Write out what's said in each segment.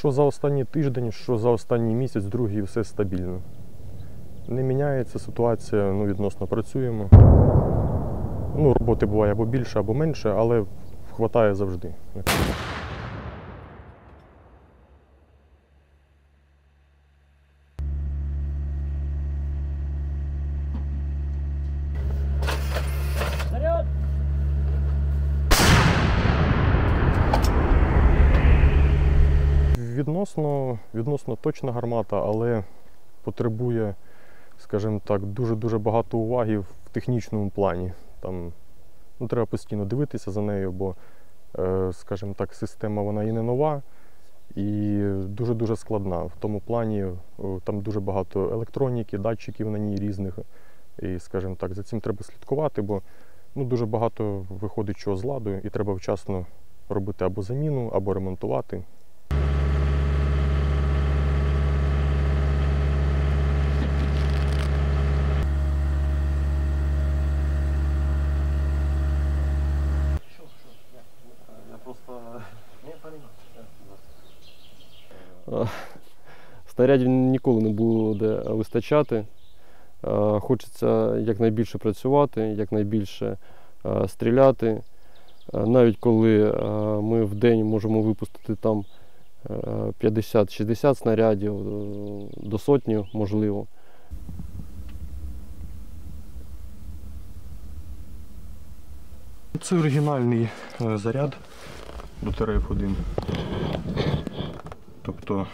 що за останні тиждень, що за останній місяць, другий, все стабільно. Не міняється ситуація, ну, відносно працюємо. Ну, роботи буває або більше, або менше, але хватає завжди. Відносно точна гармата, але потребує, скажімо так, дуже-дуже багато уваги в технічному плані. Там, ну, треба постійно дивитися за нею, бо, скажімо так, система вона і не нова, і дуже-дуже складна. В тому плані там дуже багато електроніки, датчиків на ній різних. І, скажімо так, за цим треба слідкувати, бо, ну, дуже багато виходить чого з ладу, і треба вчасно робити або заміну, або ремонтувати. Снарядів ніколи не буде вистачати, хочеться якнайбільше працювати, якнайбільше стріляти. Навіть коли ми в день можемо випустити там 50-60 снарядів, до сотні можливо. Це оригінальний заряд до TRF-1. Тобто,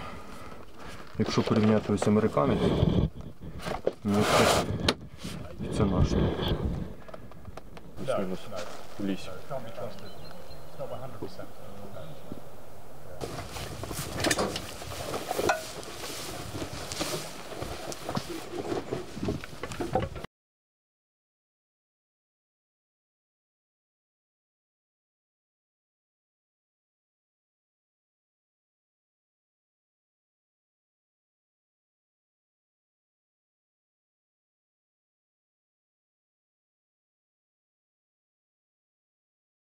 якщо порівняти ось американець, це наш. Плюс-мінус в лісі.